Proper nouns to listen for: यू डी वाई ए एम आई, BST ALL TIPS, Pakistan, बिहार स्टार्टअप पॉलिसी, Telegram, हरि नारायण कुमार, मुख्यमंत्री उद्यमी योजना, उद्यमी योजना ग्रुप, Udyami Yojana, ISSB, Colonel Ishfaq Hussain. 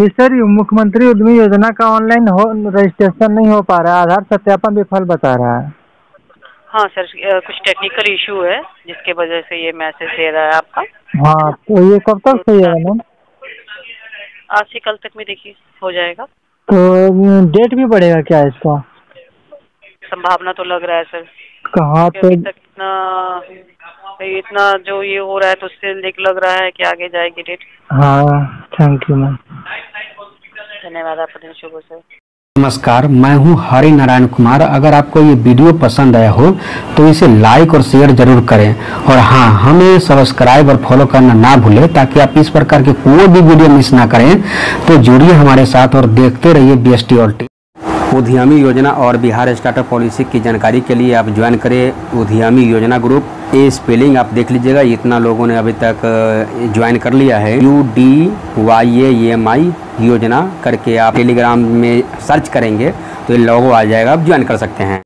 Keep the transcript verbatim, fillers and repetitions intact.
जी sir, मुख्यमंत्री उद्यमी योजना का ऑनलाइन हो रजिस्ट्रेशन नहीं हो पा रहा है, आधार सत्यापन विफल बता रहा है। हाँ सर, कुछ टेक्निकल इशू है जिसके वजह से ये मैसेज दे रहा है आपका। हाँ, तो ये कब तक सही है मैम? आज से कल तक में देखिए हो जाएगा। तो डेट भी बढ़ेगा क्या इसका? संभावना तो लग रहा है सर। कहाँ पे इतना इतना जो ये हो रहा है तो उससे लग रहा है कि आगे जाएगी डेट। हाँ, थैंक यू मैम, धन्यवाद आपका, दिन शुभ हो सर। नमस्कार, मैं हूं हरि नारायण कुमार। अगर आपको ये वीडियो पसंद आया हो तो इसे लाइक और शेयर जरूर करें, और हाँ, हमें सब्सक्राइब और फॉलो करना ना भूलें ताकि आप इस प्रकार के कोई भी वीडियो मिस ना करें। तो जुड़िए हमारे साथ और देखते रहिए बीएसटी ऑल टिप्स। उद्यमी योजना और बिहार स्टार्टअप पॉलिसी की जानकारी के लिए आप ज्वाइन करें उद्यमी योजना ग्रुप। ये स्पेलिंग आप देख लीजिएगा, इतना लोगों ने अभी तक ज्वाइन कर लिया है। यू डी वाई ए एम आई योजना करके आप टेलीग्राम में सर्च करेंगे तो ये लोगो आ जाएगा, आप ज्वाइन कर सकते हैं।